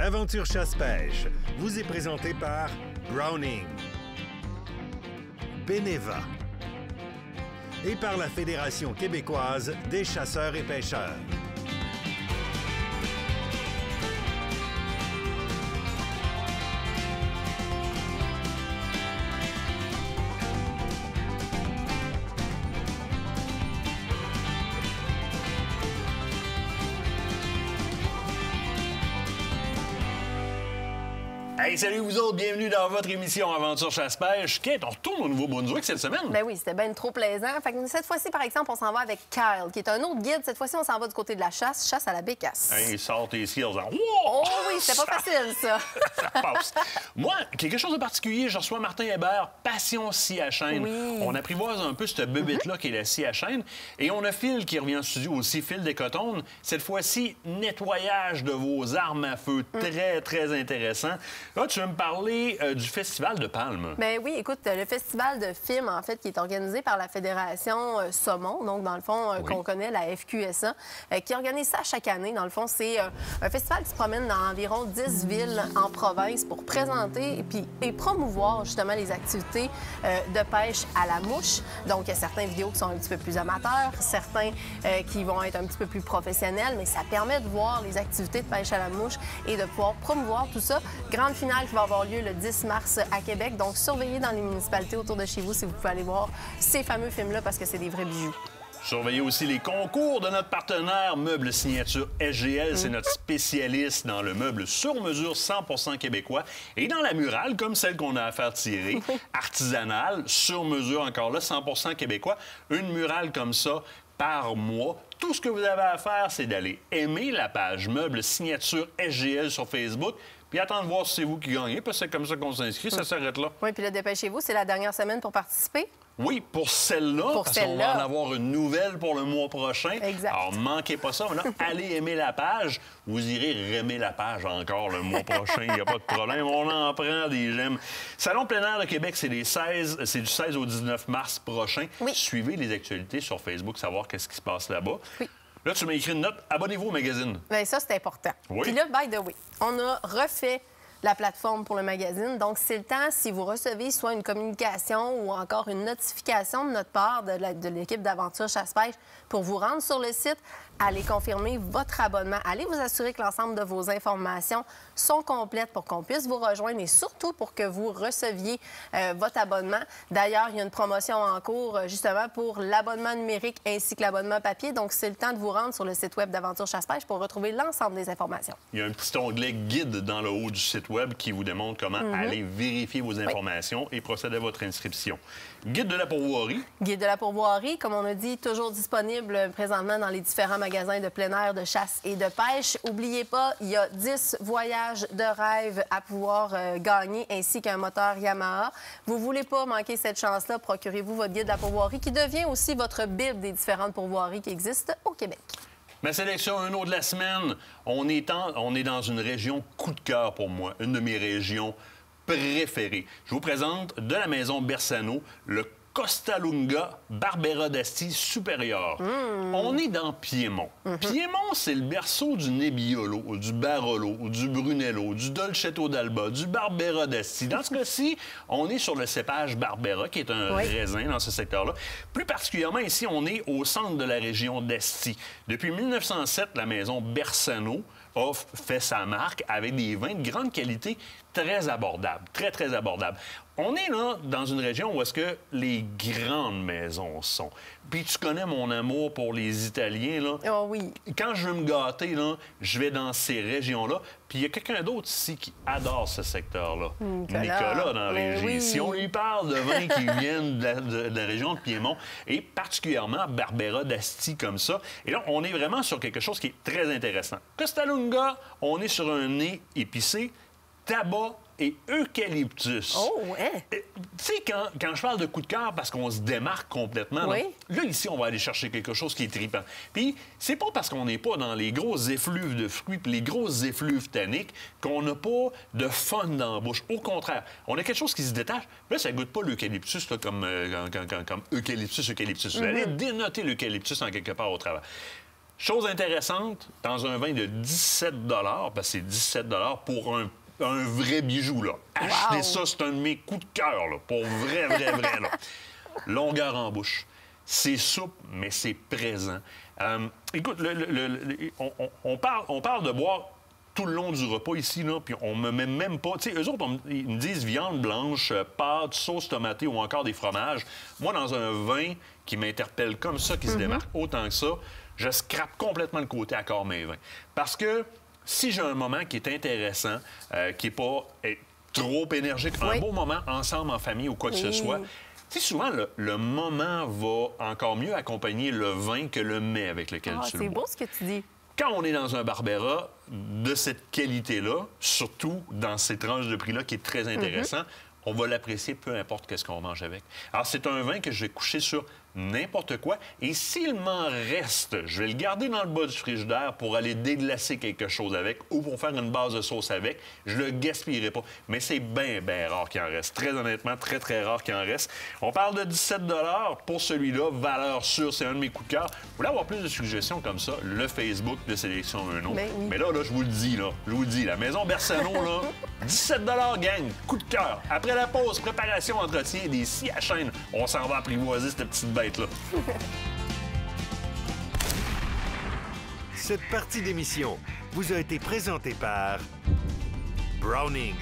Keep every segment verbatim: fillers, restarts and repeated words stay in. Aventure Chasse-Pêche vous est présenté par Browning, Beneva et par la Fédération québécoise des chasseurs et pêcheurs. Hey, salut vous autres, bienvenue dans votre émission Aventure Chasse-Pêche. Kate, on retourne au Nouveau-Brunswick cette semaine. Ben oui, c'était bien trop plaisant. Fait que cette fois-ci, par exemple, on s'en va avec Kyle, qui est un autre guide. Cette fois-ci, on s'en va du côté de la chasse, chasse à la bécasse. Hey, sort tes skills. Wow! Oh oui, c'était pas facile, ça. Ça passe. Moi, quelque chose de particulier, je reçois Martin Hébert, Passion Scie à chaîne. Oui. On apprivoise un peu cette bébête-là mm-hmm. qui est la scie à chaîne. Et on a Phil qui revient en studio aussi, Phil des Écotone. Cette fois-ci, nettoyage de vos armes à feu. Mm. Très, très intéressant. Là, tu veux me parler euh, du Festival de Palme. Bien oui, écoute, le Festival de films, en fait, qui est organisé par la Fédération euh, Saumon, donc dans le fond, euh, oui. qu'on connaît, la F Q S A, euh, qui organise ça chaque année. Dans le fond, c'est euh, un festival qui se promène dans environ dix villes en province pour présenter et, puis, et promouvoir, justement, les activités euh, de pêche à la mouche. Donc, il y a certaines vidéos qui sont un petit peu plus amateurs, certains euh, qui vont être un petit peu plus professionnels, mais ça permet de voir les activités de pêche à la mouche et de pouvoir promouvoir tout ça. Grande finale qui va avoir lieu le dix mars à Québec. Donc, surveillez dans les municipalités autour de chez vous si vous pouvez aller voir ces fameux films-là parce que c'est des vrais bijoux. Surveillez aussi les concours de notre partenaire Meubles Signature S G L. Mmh. C'est notre spécialiste dans le meuble sur mesure cent pour cent québécois et dans la murale, comme celle qu'on a à faire tirer, artisanale, sur mesure encore là, cent pour cent québécois. Une murale comme ça par mois. Tout ce que vous avez à faire, c'est d'aller aimer la page Meubles Signature S G L sur Facebook. Puis attendez de voir si c'est vous qui gagnez, parce que c'est comme ça qu'on s'inscrit, mmh. ça s'arrête là. Oui, puis là, dépêchez-vous, c'est la dernière semaine pour participer. Oui, pour celle-là, parce celle qu'on va en avoir une nouvelle pour le mois prochain. Exact. Alors, manquez pas ça. Maintenant, allez aimer la page. Vous irez remer la page encore le mois prochain. Il n'y a pas de problème. On en prend des gemmes. Salon plein air de Québec, c'est du seize au dix-neuf mars prochain. Oui. Suivez les actualités sur Facebook, savoir qu'est-ce qui se passe là-bas. Oui. Là, tu m'as écrit une note. Abonnez-vous au magazine. Bien, ça, c'est important. Oui. Puis là, by the way, on a refait la plateforme pour le magazine. Donc, c'est le temps, si vous recevez soit une communication ou encore une notification de notre part, de l'équipe d'Aventure Chasse-Pêche, pour vous rendre sur le site, allez confirmer votre abonnement. Allez vous assurer que l'ensemble de vos informations sont complètes pour qu'on puisse vous rejoindre et surtout pour que vous receviez euh, votre abonnement. D'ailleurs, il y a une promotion en cours justement pour l'abonnement numérique ainsi que l'abonnement papier. Donc, c'est le temps de vous rendre sur le site web d'Aventure Chasse-Pêche pour retrouver l'ensemble des informations. Il y a un petit onglet guide dans le haut du site web qui vous démontre comment mm-hmm. aller vérifier vos informations oui. et procéder à votre inscription. Guide de la pourvoirie. Guide de la pourvoirie, comme on a dit, toujours disponible présentement dans les différents magasins de plein air, de chasse et de pêche. N'oubliez pas, il y a dix voyages de rêve à pouvoir euh, gagner, ainsi qu'un moteur Yamaha. Vous ne voulez pas manquer cette chance-là, procurez-vous votre guide de la pourvoirie, qui devient aussi votre bible des différentes pourvoiries qui existent au Québec. Ma sélection, un autre de la semaine, on est, en, on est dans une région coup de cœur pour moi, une de mes régions préférée. Je vous présente de la maison Bersano, le Costalunga Barbera D'Asti Superiore. Mm. On est dans Piémont. Mm-hmm. Piémont, c'est le berceau du Nebbiolo, du Barolo, du Brunello, du Dolcetto d'Alba, du Barbera D'Asti. Dans ce cas-ci, on est sur le cépage Barbera, qui est un oui. raisin dans ce secteur-là. Plus particulièrement ici, on est au centre de la région d'Asti. Depuis mille neuf cent sept, la maison Bersano a fait sa marque avec des vins de grande qualité très abordables. Très, très abordables. On est là dans une région où est-ce que les grandes maisons sont. Puis tu connais mon amour pour les Italiens, là. Oh oui. Quand je veux me gâter, là, je vais dans ces régions-là. Puis il y a quelqu'un d'autre ici qui adore ce secteur-là. Nicolas, Nicolas dans la région. Oui. Si on lui parle de vins qui viennent de la, de, de la région de Piémont, et particulièrement Barbera d'Asti comme ça. Et là, on est vraiment sur quelque chose qui est très intéressant. Costalunga, on est sur un nez épicé, tabac et eucalyptus. Oh, ouais! Tu sais, quand, quand je parle de coup de cœur, parce qu'on se démarque complètement, oui. là, ici, on va aller chercher quelque chose qui est tripant. Puis, c'est pas parce qu'on n'est pas dans les grosses effluves de fruits puis les grosses effluves tanniques qu'on n'a pas de fun dans la bouche. Au contraire, on a quelque chose qui se détache. Là, ça goûte pas l'eucalyptus, là, comme, euh, comme, comme, comme eucalyptus, eucalyptus. Mm-hmm. Vous allez dénoter l'eucalyptus en quelque part au travers. Chose intéressante, dans un vin de dix-sept dollars, parce que c'est dix-sept dollars pour un, un vrai bijou, là. Achetez wow. ça, c'est un de mes coups de cœur, là, pour vrai, vrai, vrai, là. Longueur en bouche. C'est souple, mais c'est présent. Euh, écoute, le, le, le, le, on, on, parle, on parle de boire tout le long du repas ici, là, puis on me met même pas... Tu sais, eux autres, on, ils me disent viande blanche, pâte, sauce tomatée ou encore des fromages. Moi, dans un vin qui m'interpelle comme ça, qui mm-hmm. se démarque autant que ça, je scrape complètement le côté accord mes vins. Parce que si j'ai un moment qui est intéressant, euh, qui n'est pas euh, trop énergique, oui. un beau moment ensemble, en famille ou quoi que oui. ce soit... Tu sais, souvent, le, le moment va encore mieux accompagner le vin que le mets avec lequel ah, tu le bois. C'est beau ce que tu dis. Quand on est dans un Barbera de cette qualité-là, surtout dans ces tranches de prix-là qui est très intéressant, mm-hmm. on va l'apprécier peu importe ce qu'on mange avec. Alors, c'est un vin que je vais coucher sur n'importe quoi. Et s'il m'en reste, je vais le garder dans le bas du frigidaire pour aller déglacer quelque chose avec ou pour faire une base de sauce avec. Je le gaspillerai pas. Mais c'est bien, bien rare qu'il en reste. Très honnêtement, très, très rare qu'il en reste. On parle de dix-sept dollars pour celui-là. Valeur sûre, c'est un de mes coups de cœur. Vous voulez avoir plus de suggestions comme ça, le Facebook de Sélection un autre. Mais, oui. Mais là, là, je vous le dis, là. Je vous le dis, la maison Bersano, là, dix-sept dollars gang. Coup de cœur. Après la pause, préparation, entretien des scies à chaîne. On s'en va apprivoiser cette petite bête. Cette partie d'émission vous a été présentée par Browning.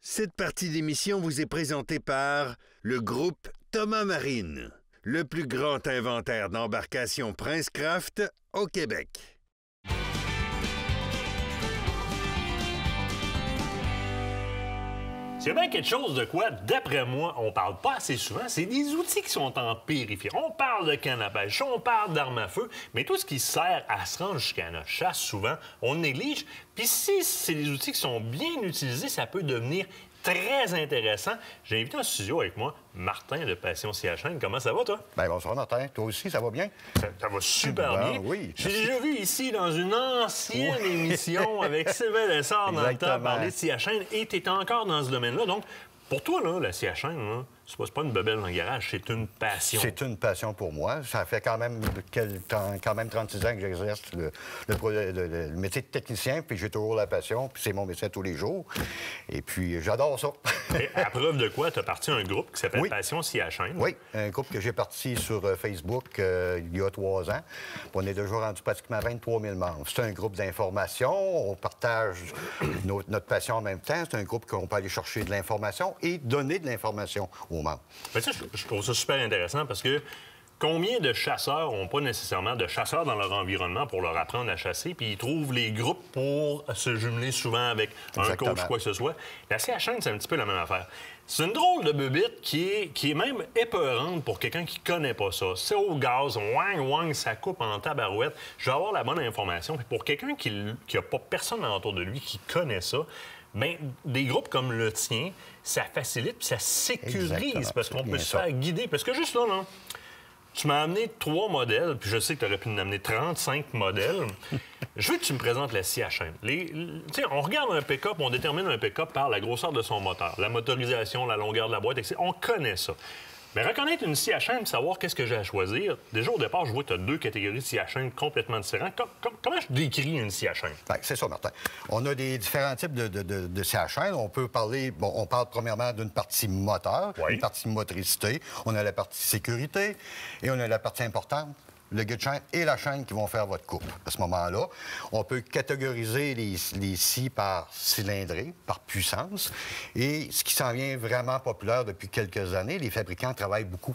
Cette partie d'émission vous est présentée par le groupe Thomas Marine, le plus grand inventaire d'embarcations Princecraft au Québec. C'est bien quelque chose de quoi, d'après moi, on parle pas assez souvent. C'est des outils qui sont en périphérie. On parle de canne à pêche, on parle d'armes à feu, mais tout ce qui sert à se rendre jusqu'à notre chasse, souvent, on néglige. Puis si c'est des outils qui sont bien utilisés, ça peut devenir très intéressant. J'ai invité en studio avec moi Martin de Passion Scie à chaîne. Comment ça va, toi? Bien, bonsoir, Martin. Toi aussi, ça va bien? Ça, ça va super ben, bien. Oui. J'ai déjà vu ici, dans une ancienne oui. émission avec Sylvain Lessard, dans le temps, parler de scie à chaîne, et tu étais encore dans ce domaine-là. Donc, pour toi, là, la scie à chaîne, c'est pas une bebelle dans le garage, c'est une passion. C'est une passion pour moi. Ça fait quand même, quand même trente-six ans que j'exerce le, le, le, le métier de technicien, puis j'ai toujours la passion, puis c'est mon métier tous les jours. Et puis, j'adore ça. Et à preuve de quoi, tu as parti un groupe qui s'appelle oui. Passion Scie à chaîne. Oui, un groupe que j'ai parti sur Facebook euh, il y a trois ans. On est déjà rendu pratiquement vingt-trois mille membres. C'est un groupe d'information. On partage nos, notre passion en même temps. C'est un groupe qu'on peut aller chercher de l'information et donner de l'information. Mais ça, je trouve ça super intéressant parce que combien de chasseurs n'ont pas nécessairement de chasseurs dans leur environnement pour leur apprendre à chasser, puis ils trouvent les groupes pour se jumeler souvent avec Exactement. un coach ou quoi que ce soit. La scie à chaîne, c'est un petit peu la même affaire. C'est une drôle de bubite qui est, qui est même épeurante pour quelqu'un qui connaît pas ça. C'est au gaz, wang, wang, ça coupe en tabarouette. Je vais avoir la bonne information. Puis pour quelqu'un qui n'a pas personne autour de lui qui connaît ça, bien, des groupes comme le tien, ça facilite puis ça sécurise Exactement, parce qu'on peut se faire guider. Parce que juste là, là tu m'as amené trois modèles, puis je sais que tu aurais pu en amener trente-cinq modèles. Je veux que tu me présentes la scie à chaîne. Les, les, on regarde un pick-up, on détermine un pick-up par la grosseur de son moteur, la motorisation, la longueur de la boîte, et cetera. On connaît ça. Mais reconnaître une scie à chaîne, savoir qu'est-ce que j'ai à choisir, déjà au départ, je vois que tu as deux catégories de scie à chaîne complètement différentes. Com com comment je décris une scie à chaîne? Bien, c'est ça, Martin. On a des différents types de, de, de, de scie à chaîne. On peut parler, bon, on parle premièrement d'une partie moteur, oui. une partie motricité, on a la partie sécurité et on a la partie importante, le guide chaîne et la chaîne qui vont faire votre coupe. À ce moment-là, on peut catégoriser les, les scies par cylindrée, par puissance. Et ce qui s'en vient vraiment populaire depuis quelques années, les fabricants travaillent beaucoup.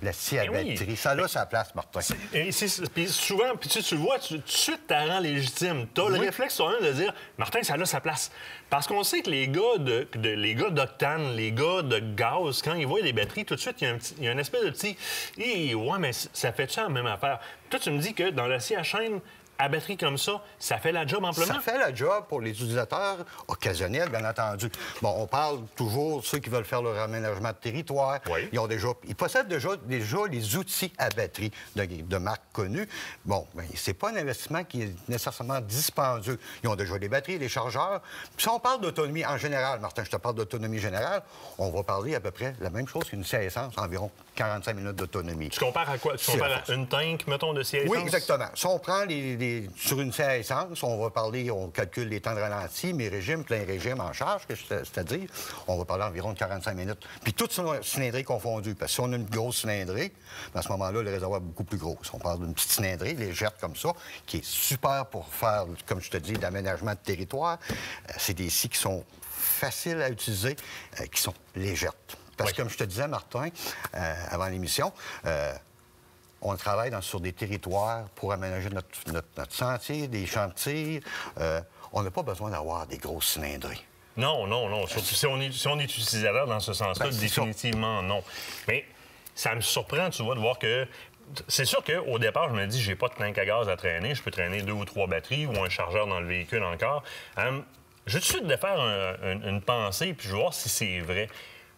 La scie à eh batterie, oui. ça a sa place, Martin. Et puis souvent, puis tu, tu le vois, tout de suite, tu rends légitime. Tu as oui. le réflexe sur un de dire, Martin, ça a sa place. Parce qu'on sait que les gars de, de, les gars d'octane, les gars de gaz, quand ils voient les batteries, tout de suite, il y, y a une espèce de petit... « Ouais, mais ça fait ça la même affaire? » Toi, tu me dis que dans la scie à chaîne, à batterie comme ça, ça fait la job amplement? Ça fait la job pour les utilisateurs occasionnels, bien entendu. Bon, on parle toujours de ceux qui veulent faire leur aménagement de territoire. Oui. Ils ont déjà, ils possèdent déjà, déjà les outils à batterie de, de marques connues. Bon, bien, c'est pas un investissement qui est nécessairement dispendieux. Ils ont déjà les batteries, les chargeurs. Puis si on parle d'autonomie en général, Martin, je te parle d'autonomie générale, on va parler à peu près la même chose qu'une scie à essence, environ quarante-cinq minutes d'autonomie. Tu compares à quoi? Tu compares à une tank, mettons, de scie à essence? Oui, exactement. Si on prend les, les, sur une scie à essence, on va parler, on calcule les temps de ralenti, mes régimes, plein régime en charge, c'est-à-dire, on va parler environ de quarante-cinq minutes. Puis toute cylindrée confondue, parce que si on a une grosse cylindrée, à ce moment-là, le réservoir est beaucoup plus gros. Si on parle d'une petite cylindrée, légère comme ça, qui est super pour faire, comme je te dis, d'aménagement de territoire, c'est des scies qui sont faciles à utiliser, qui sont légères. Parce que, oui, comme je te disais, Martin, euh, avant l'émission, euh, on travaille dans, sur des territoires pour aménager notre, notre, notre sentier, des chantiers. Euh, on n'a pas besoin d'avoir des grosses cylindrées. Non, non, non. Surtout si on est, si on est utilisateur dans ce sens-là, ben, définitivement non. Mais ça me surprend, tu vois, de voir que... C'est sûr qu'au départ, je me dis, j'ai pas de tank à gaz à traîner. Je peux traîner deux ou trois batteries ou un chargeur dans le véhicule encore. Hum, je vais tout de suite de faire un, un, une pensée puis je vais voir si c'est vrai.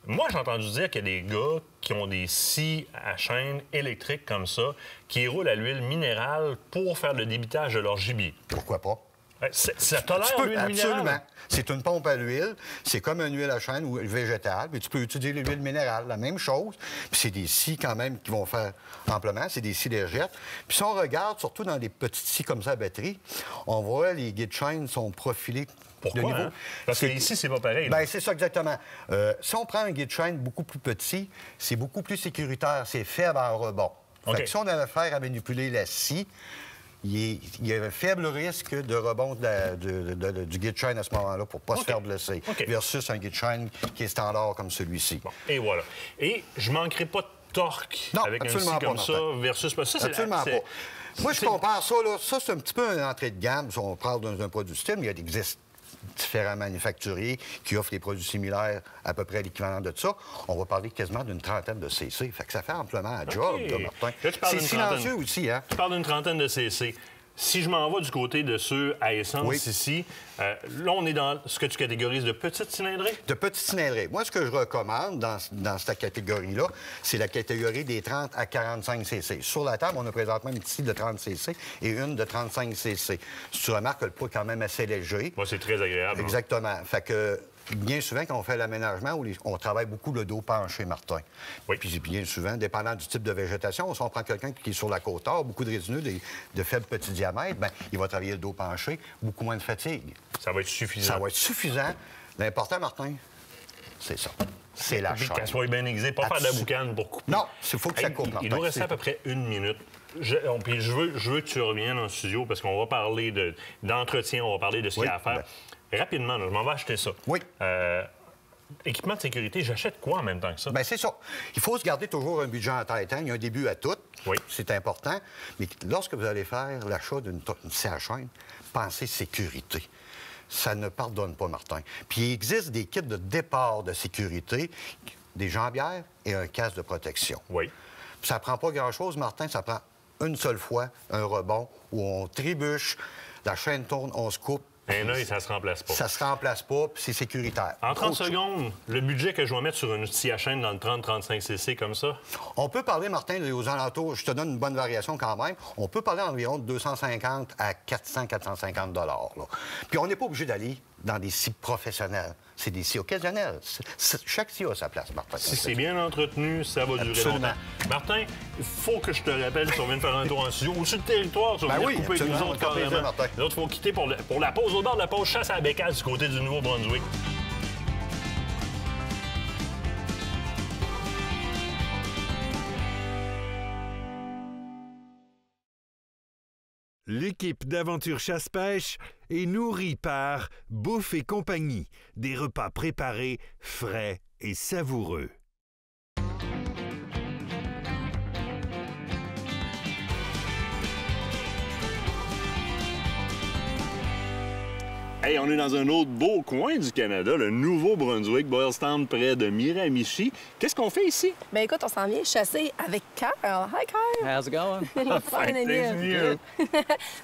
Moi, j'ai entendu dire qu'il y a des gars qui ont des scies à chaîne électriques comme ça, qui roulent à l'huile minérale pour faire le débitage de leur gibier. Pourquoi pas? Ça tolère l'huile minérale? Absolument. C'est une pompe à l'huile. C'est comme une huile à chaîne ou végétale. Puis tu peux utiliser l'huile minérale, la même chose. Puis c'est des scies quand même qui vont faire amplement. C'est des scies légères. Puis si on regarde, surtout dans des petites scies comme ça à batterie, on voit les guides chaînes sont profilés. Pourquoi, hein? Parce que ici, c'est pas pareil. Bien, c'est ça, exactement. Euh, si on prend un guide chaîne beaucoup plus petit, c'est beaucoup plus sécuritaire. C'est faible en rebond. Okay. Fait que si on avait affaire à manipuler la scie, il y a un faible risque de rebond de la, de, de, de, du guide chaîne à ce moment-là pour ne pas, okay, se faire blesser, okay, versus un guide chaîne qui est standard comme celui-ci. Bon. Et voilà. Et je ne manquerai pas de torque, non, avec un scie comme ça versus... Ça, absolument la... pas. Moi, je compare ça, là. Ça, c'est un petit peu une entrée de gamme. Si on parle d'un produit style, mais il existe différents manufacturiers qui offrent des produits similaires à peu près l'équivalent de ça. On va parler quasiment d'une trentaine de C C. Fait que ça fait amplement à job, okay, là, Martin. C'est silencieux trentaine... aussi, hein? Tu parles d'une trentaine de C C. Si je m'en vais du côté de ceux à essence, oui, ici, euh, là, on est dans ce que tu catégorises de petites cylindrées? De petites cylindrées. Moi, ce que je recommande dans, dans cette catégorie-là, c'est la catégorie des trente à quarante-cinq C C. Sur la table, on a présentement une petite de trente C C et une de trente-cinq C C. Si tu remarques que le poids est quand même assez léger. Moi, c'est très agréable. Exactement. Hein? Fait que... Bien souvent, quand on fait l'aménagement, on travaille beaucoup le dos penché, Martin. Oui. Puis bien souvent, dépendant du type de végétation, si on prend quelqu'un qui est sur la côte nord, beaucoup de résineux, de, de faibles petits diamètres, bien, il va travailler le dos penché, beaucoup moins de fatigue. Ça va être suffisant. Ça va être suffisant. L'important, Martin, c'est ça. C'est la chaîne. Qu'elle soit bien aiguisée, pas faire de la boucane pour couper. Non, il faut que ça coupe, Martin. Il nous reste à peu près une minute. Je, on, puis je veux, je veux que tu reviennes en studio parce qu'on va parler de, d'entretien, on va parler de ce, oui, qu'il y a à faire. Bien. Rapidement, là, je m'en vais acheter ça. Oui. Euh, équipement de sécurité, j'achète quoi en même temps que ça? Bien, c'est ça. Il faut se garder toujours un budget en tête. Hein? Il y a un début à tout. Oui. C'est important. Mais lorsque vous allez faire l'achat d'une scie à chaîne, pensez sécurité. Ça ne pardonne pas, Martin. Puis il existe des kits de départ de sécurité, des jambières et un casque de protection. Oui. Puis ça ne prend pas grand-chose, Martin. Ça prend une seule fois un rebond où on trébuche, la chaîne tourne, on se coupe. Un œil, ça se remplace pas. Ça se remplace pas, puis c'est sécuritaire. En trente secondes, le budget que je vais mettre sur une scie à chaîne dans le trente à trente-cinq C C comme ça? On peut parler, Martin, aux alentours, je te donne une bonne variation quand même, on peut parler environ de deux cent cinquante à quatre cents, quatre cent cinquante dollars. Là. Puis on n'est pas obligé d'aller dans des scies professionnelles. C'est des scies occasionnelles. Chaque scie a sa place, Martin. Si c'est bien entretenu, ça va durer longtemps. Martin, il faut que je te rappelle si on vient de faire un tour en studio ou sur le territoire, si on vient couper avec nous autres carrément. Les autres, il faut quitter pour, le, pour la pause au bord de la pause chasse à la Beka du côté du Nouveau-Brunswick. L'équipe d'Aventure Chasse-Pêche est nourrie par Bouffe et compagnie, des repas préparés, frais et savoureux. Hey, on est dans un autre beau coin du Canada, le Nouveau-Brunswick, Boylston, près de Miramichi. Qu'est-ce qu'on fait ici? Bien, écoute, on s'en vient chasser avec Kyle. Hi, Kyle! How's it going? Fine,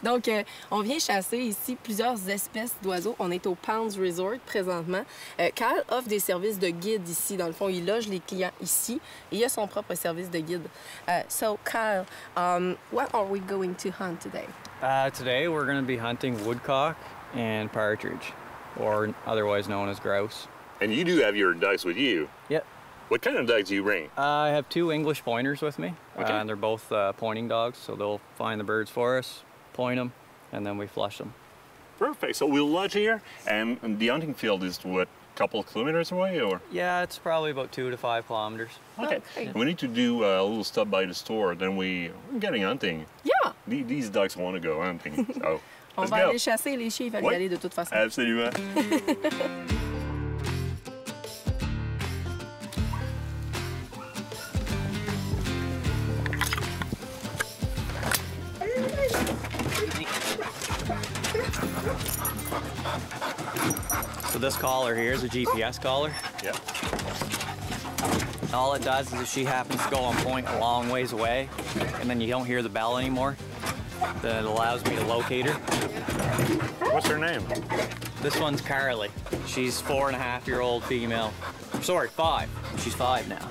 Donc, euh, on vient chasser ici plusieurs espèces d'oiseaux. On est au Pounds Resort présentement. Euh, Kyle offre des services de guide ici. Dans le fond, il loge les clients ici et il a son propre service de guide. Uh, so, Kyle, um, what are we going to hunt today? Uh, today, we're going to be hunting woodcock and partridge, or otherwise known as grouse. And you do have your ducks with you? Yep. What kind of ducks do you bring? Uh, I have two English pointers with me, okay. uh, and they're both uh, pointing dogs, so they'll find the birds for us, point them, and then we flush them. Perfect. So we'll lodge here, and the hunting field is what? Couple of kilometers away, or? Yeah, it's probably about two to five kilometers. Okay. okay. We need to do a little stop by the store, then we, we're getting hunting. Yeah. These, these ducks want to go hunting, so On let's va go. aller chasser, les chiens, ils veulent oui. y aller de toute façon. Absolument. So this collar here is a G P S collar. Yeah. All it does is if she happens to go on point a long ways away, and then you don't hear the bell anymore, that allows me to locate her. What's her name? This one's Carly. She's four and a half year old female. Sorry, five. She's five now.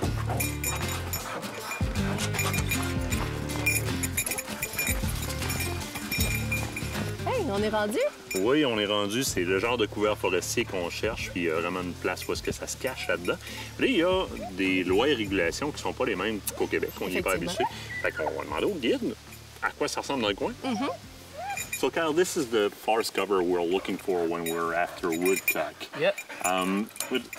Hey, on est rendu? Oui, on est rendu. C'est le genre de couvert forestier qu'on cherche, puis il y a vraiment une place où est-ce que ça se cache là-dedans. Là, il y a des lois et régulations qui ne sont pas les mêmes qu'au Québec. On n'y est pas habitué. Fait qu'on va demander au guide à quoi ça ressemble dans le coin. Mm-hmm. So, Kyle, this is the forest cover we're looking for when we're after woodcock. Yep. Um, with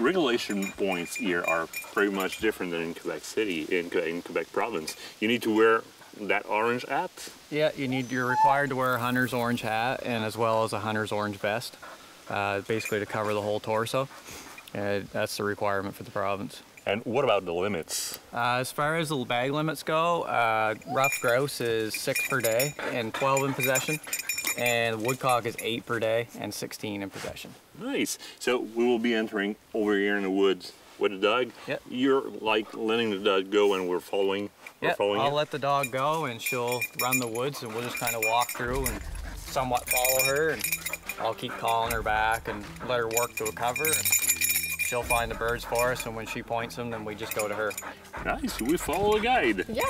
regulation points here are pretty much different than in Quebec City, in, in Quebec province. You need to wear that orange hat? Yeah, you need, you're required to wear a hunter's orange hat and as well as a hunter's orange vest, uh, basically to cover the whole torso. Uh, that's the requirement for the province. And what about the limits? Uh, as far as the bag limits go, uh, rough grouse is six per day and twelve in possession, and woodcock is eight per day and sixteen in possession. Nice. So we will be entering over here in the woods with the dog. Yep. You're like letting the dog go and we're following. Yeah, I'll you. let the dog go and she'll run the woods and we'll just kind of walk through and somewhat follow her and I'll keep calling her back and let her work to a cover. And she'll find the birds for us and when she points them, then we just go to her. Nice, we follow the guide. Yeah.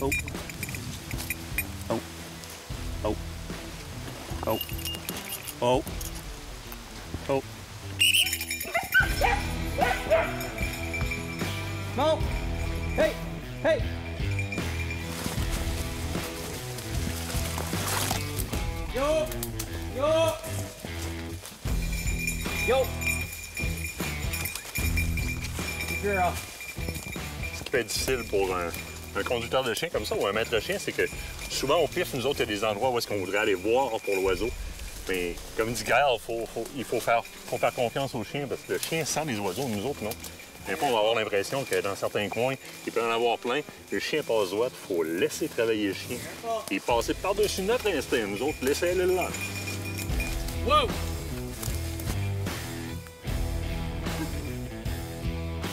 oh. Oh. Oh. Oh. Oh. Oh. No! Hey! Hey! Yo! Yo! Yo! Good girl. Ce qui peut être difficile pour un, un conducteur de chien comme ça ou un maître de chien, c'est que souvent au pif, nous autres, il y a des endroits où est-ce qu'on voudrait aller voir pour l'oiseau. Mais comme dit Gaël, faut, faut, il faut faire, faut faire confiance au chien parce que le chien sent les oiseaux, nous autres, non. Des fois, on va avoir l'impression que dans certains coins, il peut en avoir plein. Le chien passe droite, il faut laisser travailler le chien et passer par-dessus notre instinct. Nous autres, laissez le là. Wow!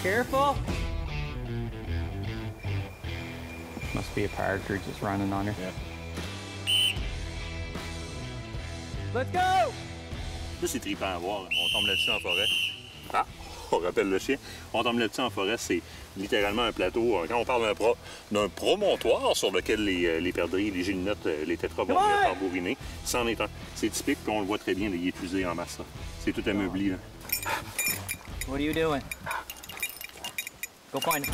Careful! Must be a partridge that's running on her. Yeah. Let's go! Là, c'est trippant à voir. On tombe là-dessus en forêt. Ah! On rappelle le chien. On tombe là-dessus en forêt, c'est littéralement un plateau. Quand on parle d'un pro, promontoire sur lequel les, les perdrix, les gélinottes, les tétras vont venir tambouriner, c'en est un. C'est typique, puis on le voit très bien, les épuisés en masse. C'est tout ameubli, là. What are you doing? Go find it.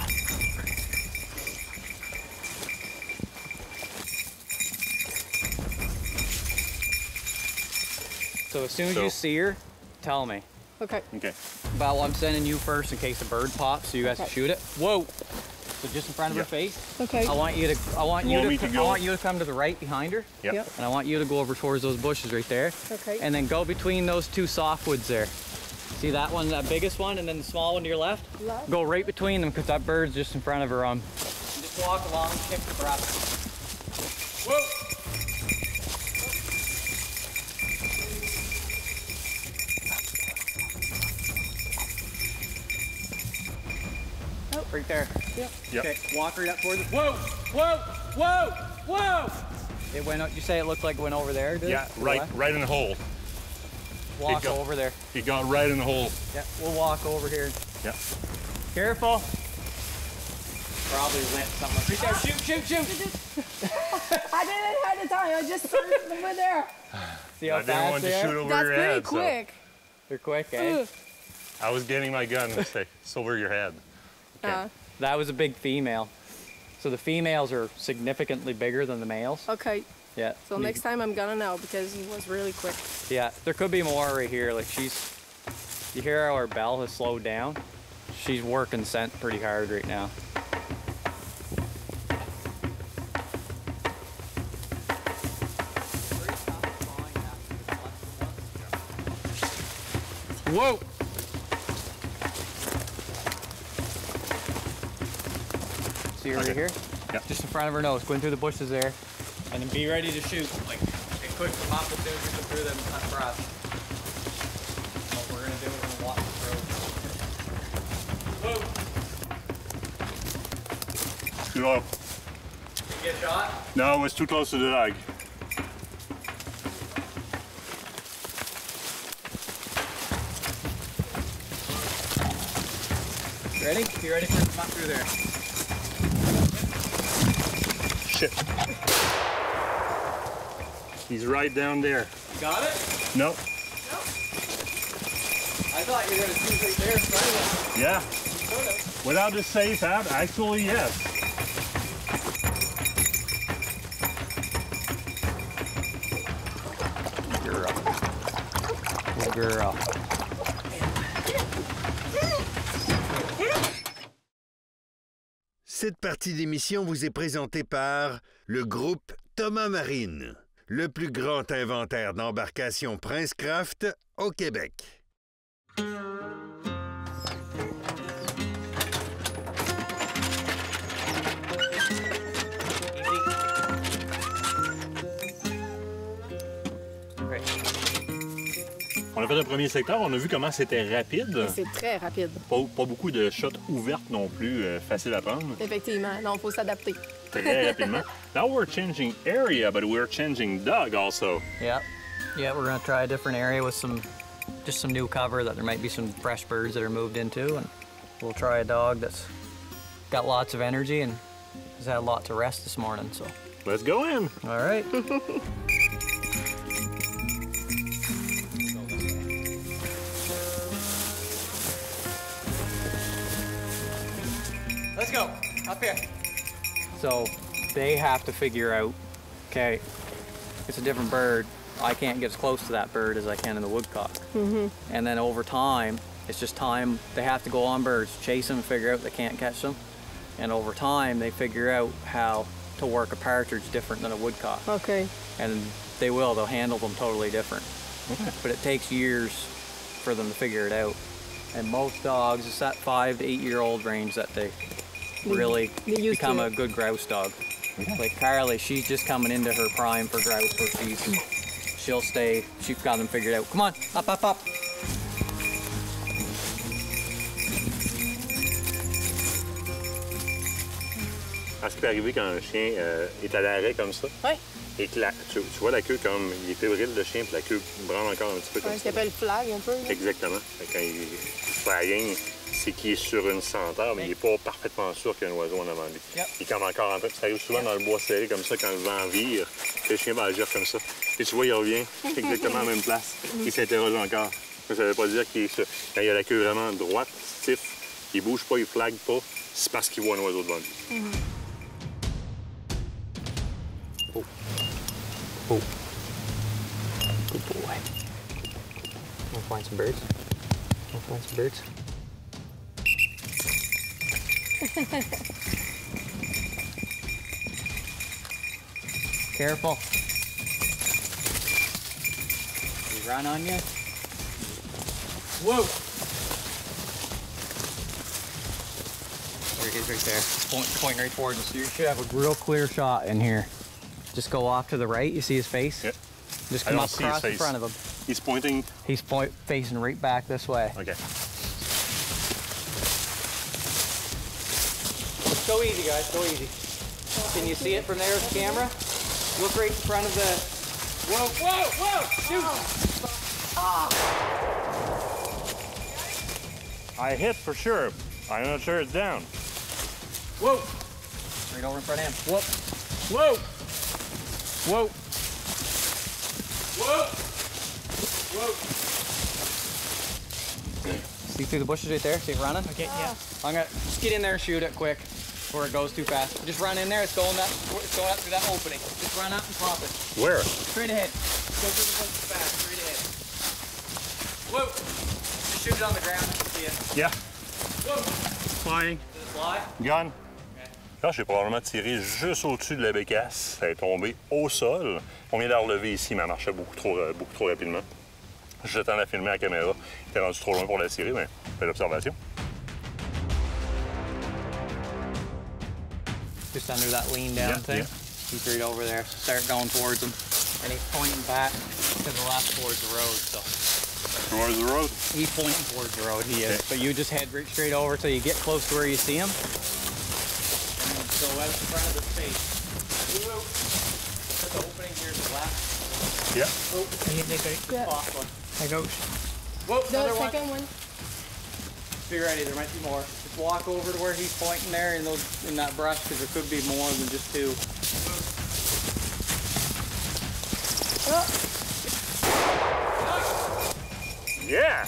So as soon as so. you see her, tell me. Okay. Okay. Well, I'm sending you first in case the bird pops, so you guys okay. can shoot it. Whoa! So just in front of yeah. her face. Okay. I want you to. I want you, you want to. to I want you to come to the right behind her. Yep. yep. And I want you to go over towards those bushes right there. Okay. And then go between those two softwoods there. See that one, that biggest one, and then the small one to your left. left. Go right between them because that bird's just in front of her. Um. Just walk along, kick the breath. Right there. Yep. Yep. Okay, walk right up towards it. Whoa, whoa, whoa, whoa! It went up, you say it looked like it went over there, did yeah, it? Yeah, right, right in the hole. Walk got, over there. It got right in the hole. Yeah, we'll walk over here. Yep. Careful. Probably went something. Right there. Shoot, shoot, shoot! I didn't have to tell you, I just threw it over there. See how I fast didn't want to shoot over That's your head. That's pretty quick. So. They're quick, eh? Ugh. I was getting my gun and say, it's over your head. Okay. Uh. That was a big female. So the females are significantly bigger than the males. Okay. Yeah. So next time I'm gonna know because he was really quick. Yeah, there could be more right here. Like she's, you hear how her bell has slowed down? She's working scent pretty hard right now. Whoa! See her okay. right here? Yeah. Just in front of her nose, going through the bushes there. And then be ready to shoot. Like, it could pop as soon as you go through them, it's not for us. What we're gonna do is we're gonna walk through. Whoa! Shoot off. Did you get shot? No, it's too close to the dog. Ready? You ready for it to pop through there? Shit. He's right down there. You got it? Nope. Nope. I thought you were going to shoot right there. Try it. Yeah. Sort of. Without the safe out, actually, yes. Girl. Good girl. Cette partie d'émission vous est présentée par le groupe Thomas Marine, le plus grand inventaire d'embarcations Princecraft au Québec. On a fait un premier secteur, on a vu comment c'était rapide. C'est très rapide. Pas, pas beaucoup de shots ouvertes non plus, euh, facile à prendre. Effectivement, non, il faut s'adapter. Très rapidement. Now we're changing area, but we're changing dog also. Yeah, yeah, we're going to try a different area with some, just some new cover that there might be some fresh birds that are moved into, and we'll try a dog that's got lots of energy and has had a lot to rest this morning, so. Let's go in. All right. Let's go, up here. So they have to figure out, okay, it's a different bird. I can't get as close to that bird as I can in the woodcock. Mm-hmm. And then over time, it's just time, they have to go on birds, chase them, figure out they can't catch them. And over time, they figure out how to work a partridge different than a woodcock. Okay. And they will, they'll handle them totally different. Okay. But it takes years for them to figure it out. And most dogs, it's that five to eight year old range that they, really become a good grouse dog. Okay. Like Carly, she's just coming into her prime for grouse for season. She'll stay, she's got them figured out. Come on, up, up, up. Ah, ce qui peut arriver quand un chien euh, est à l'arrêt comme ça, ouais. Et que la, tu, tu vois la queue comme, il est fébrile le chien, puis la queue branle encore un petit peu comme ouais, ça. Ça s'appelle flag un peu. Là. Exactement. Quand il flying, c'est qu'il est sur une senteur, mais il n'est pas parfaitement sûr qu'il y a un oiseau en avant lui. Yep. Il est comme encore en train. Ça arrive souvent yep. dans le bois serré comme ça, quand le vent vire, le chien va agir comme ça. Et tu vois, il revient exactement à la même place. Il s'interroge encore. Ça ne veut pas dire qu'il est sur... Quand il a la queue vraiment droite, stiff, il ne bouge pas, il ne flague pas, c'est parce qu'il voit un oiseau devant lui. Mm -hmm. Oh. Oh. Good boy. We'll find some birds. We'll find some birds. Careful. Did he run on you? Whoa! There he is right there. Point, point right forward. So you should have a real clear shot in here. Just go off to the right. You see his face? Yep. Just come up across in front of him. He's pointing? He's point, facing right back this way. Okay. Go easy, guys, go easy. Can you see it from there with the camera? Look right in front of the... Whoa, whoa, whoa! Shoot! Ah. I hit for sure. I'm not sure it's down. Whoa! Straight over in front of him. Whoop! Whoa! Whoa! Whoa! Whoa! See through the bushes right there? See it running? Okay, yeah. I'm gonna just get in there and shoot it quick before it goes too fast. Just run in there, it's going up, it's going up through that opening. Just run up and pop it. Where? Straight ahead. Go through the bushes fast, straight ahead. Whoa! Just shoot it on the ground, I can see it. Yeah. Whoa! Flying. Does it fly? Gone. Là, j'ai probablement tiré juste au-dessus de la bécasse. Elle est tombée au sol. On vient de la relever ici, mais elle marchait beaucoup trop, beaucoup trop rapidement. Je tente de la filmer à la caméra. Elle était rendue trop loin pour la tirer, mais belle observation. Just under that lean down yeah, thing. Yeah. Keep it over there. Start going towards him. And he's pointing back to the left towards the road, so. Towards the road? He's pointing towards the road, he okay. is. But you just head right straight over till you get close to where you see him. So out in front of the face. That's the opening here to the left. Yep. Oh, I need to take a off one. I go. Whoa, no, another second one. Be ready, there might be more. Just walk over to where he's pointing there in, those, in that brush, because there could be more than just two. Oh. Yeah!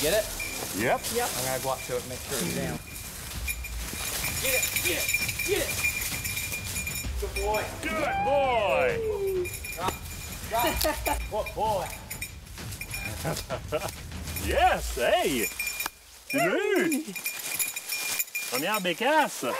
Get it? Yep. Yep. I'm going to walk to it and make sure it's down. Get it, get it, get it! Good boy! Good boy! Woo. Drop, drop! What boy! Yes, hey! Tu l'as eu! Première bécasse! Ah,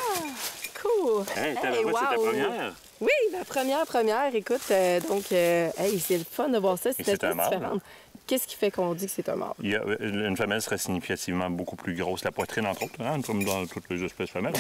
cool! Hey, t'as hey, la wow. C'était première? Oui, la première, première. Écoute, euh, donc, euh, hey, c'est le fun de voir ça. C'était un mâle. Qu'est-ce qui fait qu'on dit que c'est un mâle? Il y a, une femelle serait significativement beaucoup plus grosse. La poitrine, entre autres, hein, comme dans toutes les espèces femelles,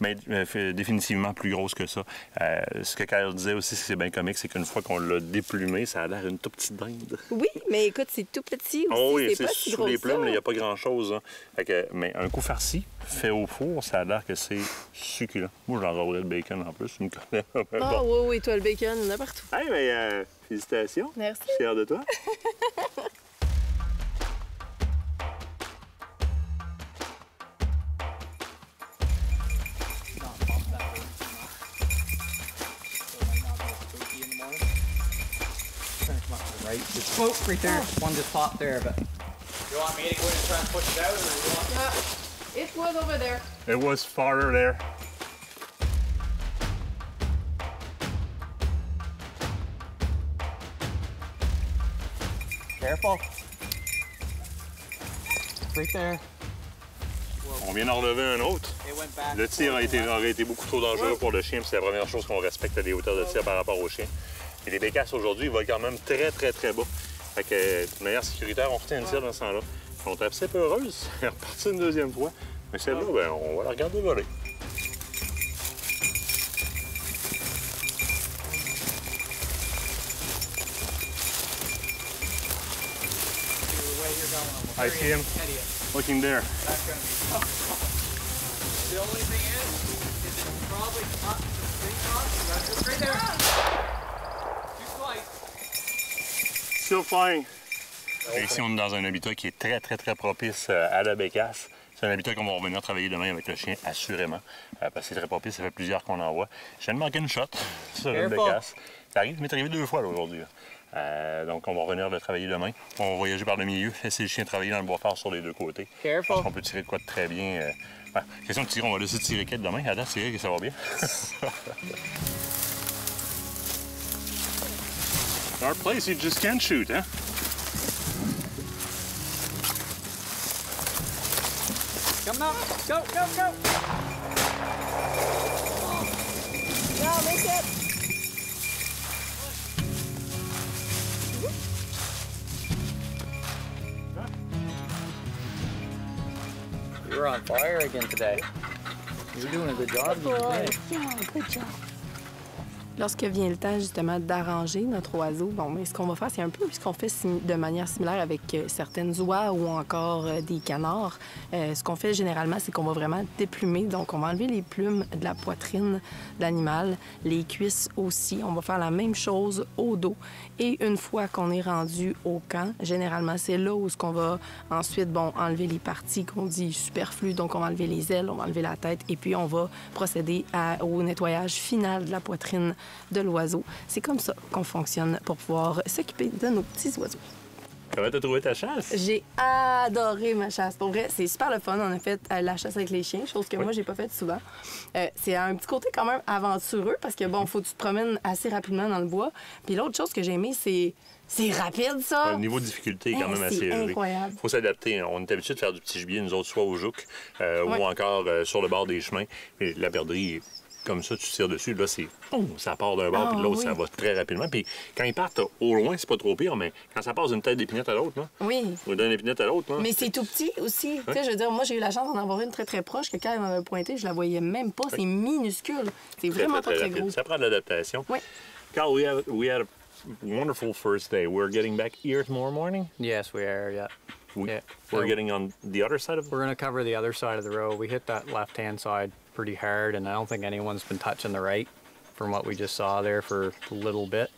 mais euh, définitivement plus grosse que ça. Euh, ce que Kyle disait aussi, c'est bien comique, c'est qu'une fois qu'on l'a déplumé, ça a l'air une toute petite dinde. Oui, mais écoute, c'est tout petit aussi. Oh oui, c'est sous gros les plumes, il n'y a pas grand-chose. Hein. Fait que, mais un coup farci, fait au four, ça a l'air que c'est succulent. Moi, j'en rôlerais le bacon en plus, tu me connais. Ah oui, oui, toi, le bacon, il y en a partout. Hey, mais... Euh... Félicitations. Merci. Je suis fier de toi. Right, just float right there. One just popped there, but... You want me to go in and try and push it out, or you want that? It was over there. It was farther there. Careful. Right there. On vient d'en relever un autre. Le tir a été, aurait été beaucoup trop dangereux pour le chien, c'est la première chose qu'on respecte, les hauteurs de tir par rapport au chien. Et les bécasses aujourd'hui, ils volent quand même très, très, très bas. Fait que, de manière sécuritaire, on retient une tire dans ce sens-là. On est assez peu heureuse. Elle est repartie une deuxième fois. Mais celle-là, ben, on va la regarder voler. I see him looking there. That's going to be tough. The only thing is, is it's probably not the big top. It's right there. Too close. Still flying. Ici, on est dans un habitat qui est très, très, très propice à la bécasse. C'est un habitat qu'on va revenir travailler demain avec le chien, assurément. Euh, parce que c'est très propice, ça fait plusieurs qu'on envoie. Je viens de manquer une shot sur une bécasse. Ça m'est arrivé deux fois aujourd'hui. Euh, donc, on va revenir le travailler demain. On va voyager par le milieu, laisser le chien travailler dans le bois fort sur les deux côtés. Careful. Je pense qu'on peut tirer de quoi de très bien. Euh... Enfin, question de tirer, on va laisser tirer quatre demain. À date, c'est que ça va bien. Our place, you just can't shoot, hein? Come on, go, go, go! Oh. Yeah, make it! You're on fire again today. You're doing a good job. Good, good job. Lorsque vient le temps, justement, d'arranger notre oiseau, bon, mais ce qu'on va faire, c'est un peu ce qu'on fait de manière similaire avec certaines oies ou encore des canards. Euh, ce qu'on fait généralement, c'est qu'on va vraiment déplumer. Donc, on va enlever les plumes de la poitrine de l'animal, les cuisses aussi. On va faire la même chose au dos. Et une fois qu'on est rendu au camp, généralement, c'est là où ce qu'on va ensuite, bon, enlever les parties qu'on dit superflues. Donc, on va enlever les ailes, on va enlever la tête et puis on va procéder à, au nettoyage final de la poitrine de l'oiseau. C'est comme ça qu'on fonctionne pour pouvoir s'occuper de nos petits oiseaux. Comment t'as trouvé ta chasse? J'ai adoré ma chasse. Pour vrai, c'est super le fun. On a fait euh, la chasse avec les chiens, chose que oui. moi, j'ai pas faite souvent. Euh, c'est un petit côté quand même aventureux parce que, bon, faut que tu te promènes assez rapidement dans le bois. Puis l'autre chose que j'ai aimée, c'est... C'est rapide, ça! Le niveau de difficulté est quand même assez élevé. Il faut s'adapter. On est habitué de faire du petit gibier, nous autres, soit au jouc euh, ouais. ou encore euh, sur le bord des chemins. Et la perdrix, comme ça, tu tires dessus, là, c'est... Ça part d'un bord, ah, puis de l'autre, oui. ça va très rapidement. Puis quand ils partent au loin, c'est pas trop pire, mais quand ça passe d'une tête d'épinette à l'autre, là... Oui. Ou d'une épinette à l'autre, là... Mais c'est tout petit aussi. Hein? Tu sais, je veux dire, moi, j'ai eu la chance d'en avoir une très, très proche, que quand elle m'avait pointé, je la voyais même pas. C'est oui. minuscule. C'est vraiment très, très, pas très gros. Ça prend de l'adaptation. Oui. Quand we have, we have... Wonderful first day. We're getting back here tomorrow morning? Yes, we are, yeah. We, yeah. We're so, getting on the other side of... We're going to cover the other side of the road. We hit that left-hand side pretty hard, and I don't think anyone's been touching the right from what we just saw there for a little bit.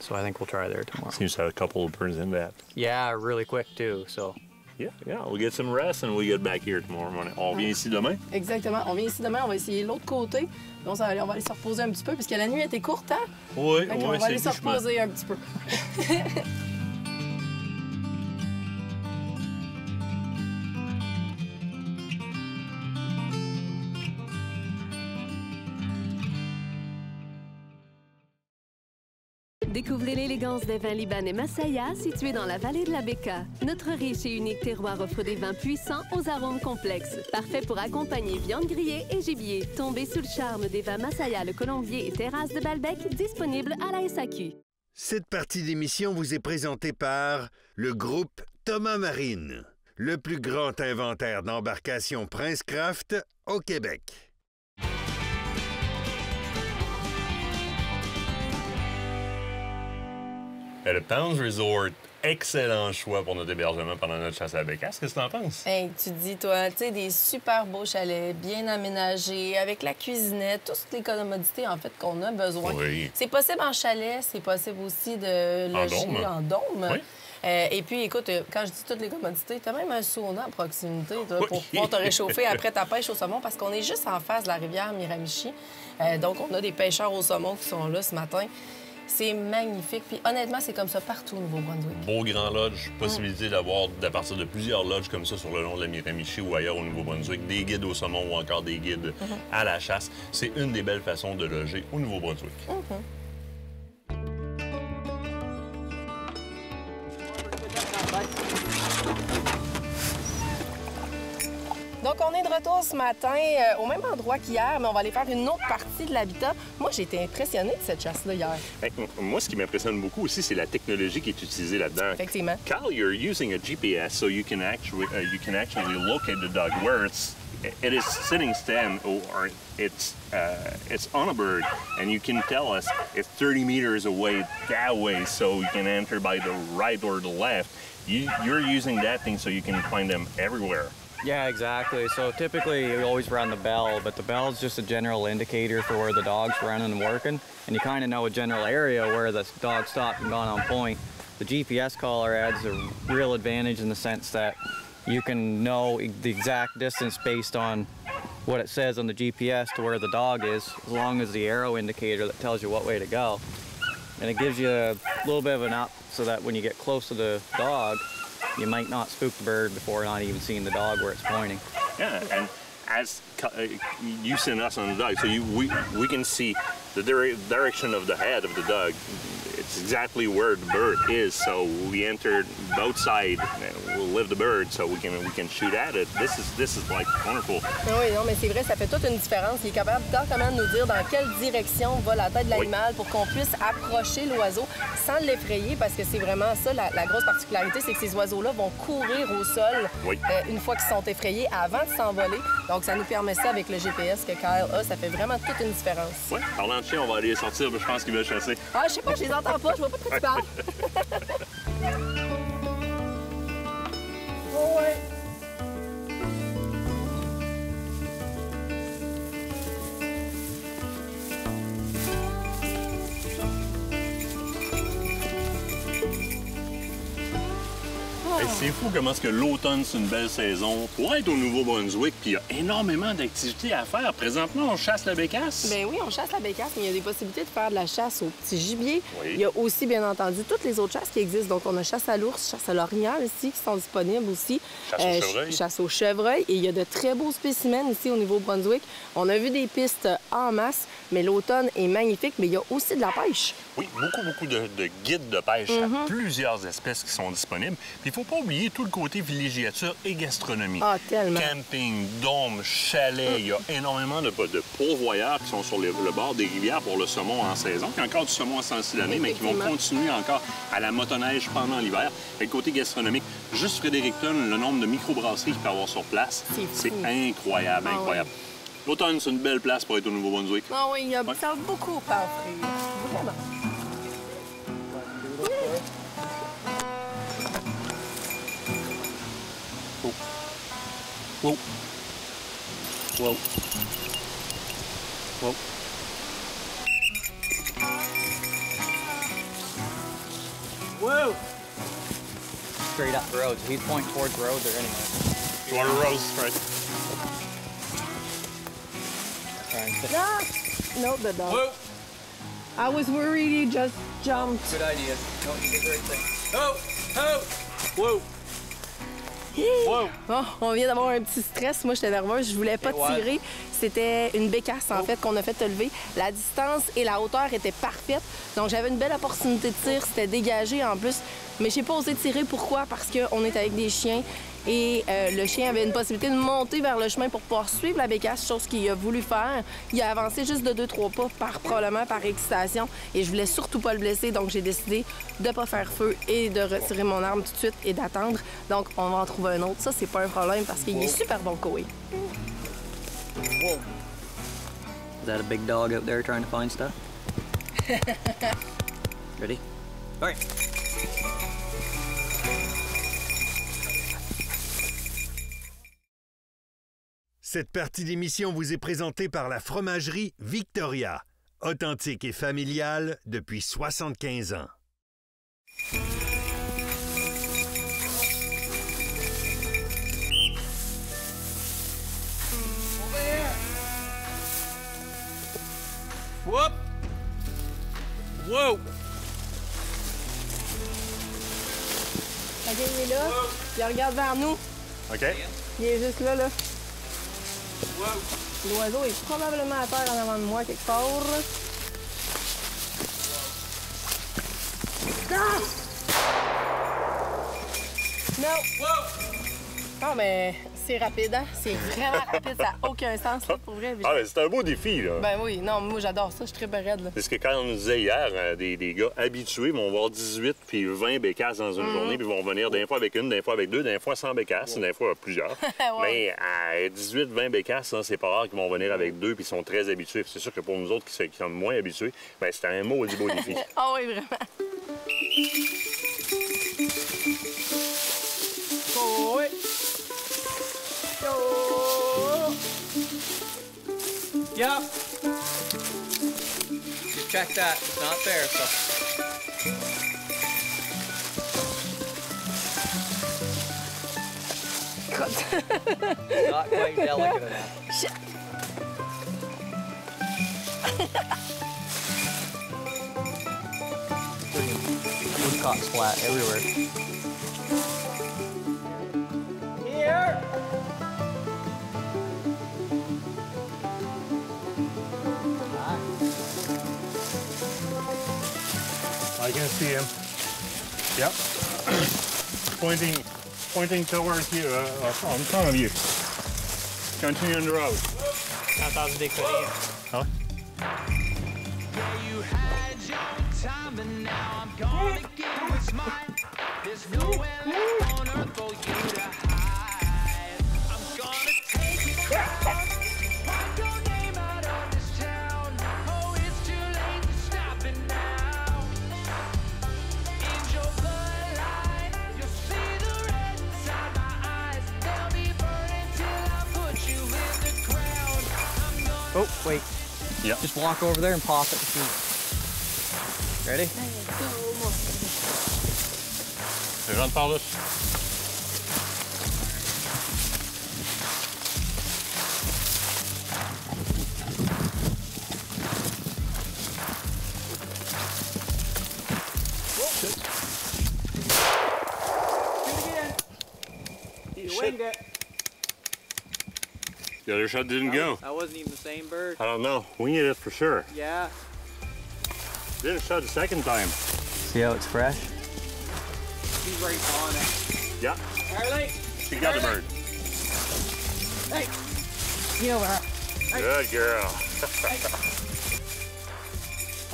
So I think we'll try there tomorrow. Seems to have a couple of burns in that. Yeah, really quick, too, so... Yeah, yeah, we'll get some rest and we'll get back here tomorrow morning. On vient ici demain? Exactement, on vient ici demain, on va essayer l'autre côté. On va aller, on va aller se reposer un petit peu, puisque la nuit était courte, hein? Oui, donc, oui, on va aller se reposer un petit peu. Découvrez l'élégance des vins libanais Massaya, situés dans la vallée de la Beka. Notre riche et unique terroir offre des vins puissants aux arômes complexes, parfaits pour accompagner viande grillée et gibier. Tombez sous le charme des vins Massaya, le Colombier et Terrasse de Balbec, disponibles à la S A Q. Cette partie d'émission vous est présentée par le groupe Thomas Marine, le plus grand inventaire d'embarcations Princecraft au Québec. Le Pounds Resort, excellent choix pour notre hébergement pendant notre chasse à Beka. Qu'est-ce que tu en penses? Hey, tu dis, toi, tu sais, des super beaux chalets, bien aménagés, avec la cuisinette, toutes les commodités, en fait, qu'on a besoin. Oui. C'est possible en chalet, c'est possible aussi de loger en dôme. En dôme. Oui. Euh, et puis, écoute, quand je dis toutes les commodités, t'as même un sauna à proximité toi, pour pouvoir te réchauffer après ta pêche au saumon, parce qu'on est juste en face de la rivière Miramichi. Euh, donc, on a des pêcheurs au saumon qui sont là ce matin. C'est magnifique. Puis honnêtement, c'est comme ça partout au Nouveau-Brunswick. Beau grand lodge, possibilité mm. d'avoir, à partir de plusieurs lodges comme ça sur le long de la Miramichi ou ailleurs au Nouveau-Brunswick, des guides au saumon ou encore des guides mm -hmm. à la chasse. C'est une des belles façons de loger au Nouveau-Brunswick. Mm -hmm. Donc, on est de retour ce matin euh, au même endroit qu'hier, mais on va aller faire une autre partie de l'habitat. Moi, j'ai été impressionnée de cette chasse-là hier. Bien, moi, ce qui m'impressionne beaucoup aussi, c'est la technologie qui est utilisée là-dedans. Effectivement. Kyle, you're using a G P S, so you can actually, uh, you can actually locate the dog where it's, it is sitting stand or it's, uh, it's on a bird, and you can tell us it's thirty meters away that way, so you can enter by the right or the left. You, you're using that thing so you can find them everywhere. Yeah, exactly. So typically you always run the bell, but the bell's just a general indicator for where the dog's running and working, and you kind of know a general area where the dog stopped and gone on point. The G P S collar adds a real advantage in the sense that you can know the exact distance based on what it says on the G P S to where the dog is, as long as the arrow indicator that tells you what way to go. And it gives you a little bit of an up so that when you get close to the dog, you might not spook the bird before not even seeing the dog where it's pointing. Yeah, and as uh, you send us on the dog, so you, we, we can see the dire direction of the head of the dog. It It's exactly where the bird is, so we entered both sides and we'll live the bird so we can we can shoot at it. This is this is like wonderful. Oui, non, mais c'est vrai, ça fait toute une différence. Il est capable exactement de nous dire dans quelle direction va la tête de l'animal pour qu'on puisse approcher l'oiseau sans l'effrayer, parce que c'est vraiment ça la, la grosse particularité, c'est que ces oiseaux-là vont courir au sol oui. euh, une fois qu'ils sont effrayés avant de s'envoler. Donc ça nous permet ça avec le G P S que Kyle a, ça fait vraiment toute une différence. Oui, parlant de chien, on va aller sortir, mais je pense qu'il va chasser. Ah, je sais pas, je les entends pas, je vois pas de quoi tu parles. Oh ouais. Hey, c'est fou comment est-ce que l'automne, c'est une belle saison pour être au Nouveau-Brunswick, puis il y a énormément d'activités à faire. Présentement, on chasse la bécasse. Bien oui, on chasse la bécasse, mais il y a des possibilités de faire de la chasse au petit gibier. Oui. Il y a aussi, bien entendu, toutes les autres chasses qui existent. Donc, on a chasse à l'ours, chasse à l'orignal ici, qui sont disponibles aussi. Chasse euh, au chevreuil. Chasse au chevreuil. Et il y a de très beaux spécimens ici au Nouveau-Brunswick. On a vu des pistes en masse, mais l'automne est magnifique, mais il y a aussi de la pêche. Oui, beaucoup, beaucoup de, de guides de pêche mm-hmm. à plusieurs espèces qui sont disponibles. Puis, il faut pas oublier tout le côté villégiature et gastronomie. Ah, tellement! Camping, dôme, chalet, il y a énormément de, de pourvoyeurs qui sont sur les, le bord des rivières pour le saumon en saison, qui a encore du saumon à cent six l'année, mais qui vont continuer encore à la motoneige pendant l'hiver. Et le côté gastronomique, juste Fredericton, le nombre de microbrasseries qu'il peut y avoir sur place, c'est incroyable, incroyable. Ah, ouais. L'automne, c'est une belle place pour être au Nouveau-Brunswick. Ah oui, il y a ouais. ça beaucoup à offrir. Vraiment. Wow. Wow. Wow. Whoa! Straight up the road. So he's pointing towards the road there anyway. You want a rose, right? Ah, no, the dog. Whoa! I was worried he just jumped. Good idea. No, you did the right thing. Oh! Oh! Whoa! Wow. Oh, on vient d'avoir un petit stress. Moi, j'étais nerveuse. Je voulais pas tirer. C'était une bécasse, en oh. fait, qu'on a fait te lever. La distance et la hauteur étaient parfaites. Donc, j'avais une belle opportunité de tir. C'était dégagé, en plus. Mais j'ai pas osé tirer. Pourquoi? Parce qu'on est avec des chiens. Et euh, le chien avait une possibilité de monter vers le chemin pour pouvoir suivre la bécasse, chose qu'il a voulu faire. Il a avancé juste de deux, trois pas, par, probablement par excitation. Et je voulais surtout pas le blesser, donc j'ai décidé de pas faire feu et de retirer mon arme tout de suite et d'attendre. Donc, on va en trouver un autre. Ça, c'est pas un problème parce qu'il est super bon coé. Wow. Is that a big dog out there trying to find stuff? Ready? All right. Cette partie d'émission vous est présentée par la fromagerie Victoria, authentique et familiale depuis soixante-quinze ans. Whoop! Wow! La gang est là, il regarde vers nous. OK. Il est juste là, là. Wow. L'oiseau est probablement à terre en avant de moi, quelque part. Ah! Non! Wow. Non, mais c'est rapide, hein? C'est vraiment rapide, ça n'a aucun sens, là, pour vrai. Ah, mais c'est un beau défi, là. Ben oui, non, moi, j'adore ça, je suis très raide, là. C'est ce que quand on nous disait hier, hein, des, des gars habitués vont avoir dix-huit puis vingt bécasses dans une mm-hmm. journée, puis vont venir d'un fois avec une, d'un fois avec deux, d'un fois sans bécasses, wow. d'un fois plusieurs. ouais. Mais à dix-huit vingt bécasses, hein, c'est pas rare qu'ils vont venir avec deux, puis ils sont très habitués. C'est sûr que pour nous autres qui sommes moins habitués, ben c'est un maudit beau défi. Ah oui, vraiment. Oh, oui. Yo! Yep. Just check that. It's not there, so. Not quite delicate enough. Shit. Wood caught splat everywhere. Here. see him. Yep. pointing pointing towards you, uh, uh, in front of you. Continue on the road. J'ai entendu décoller. Ah ouais? Oh, wait. Yeah. Just walk over there and pop it. Ready? Hey, run, Paulus. Do it again. You Shit. winged it. The other shot didn't that was, go. That wasn't even the same bird. I don't know. We need it for sure. Yeah. Didn't shot the second time. See how it's fresh? He's right on it. Yeah. Charlie! She got the bird. Hey! You know what? Hey. Good girl. Hey.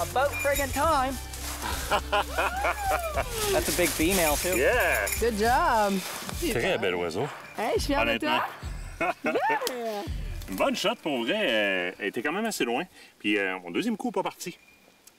About friggin' time. That's a big female, too. Yeah. Good job. Take a bit of whistle. Hey, je viens de toi. Yeah. Une bonne shot pour vrai, euh, elle était quand même assez loin. Puis euh, mon deuxième coup, pas parti.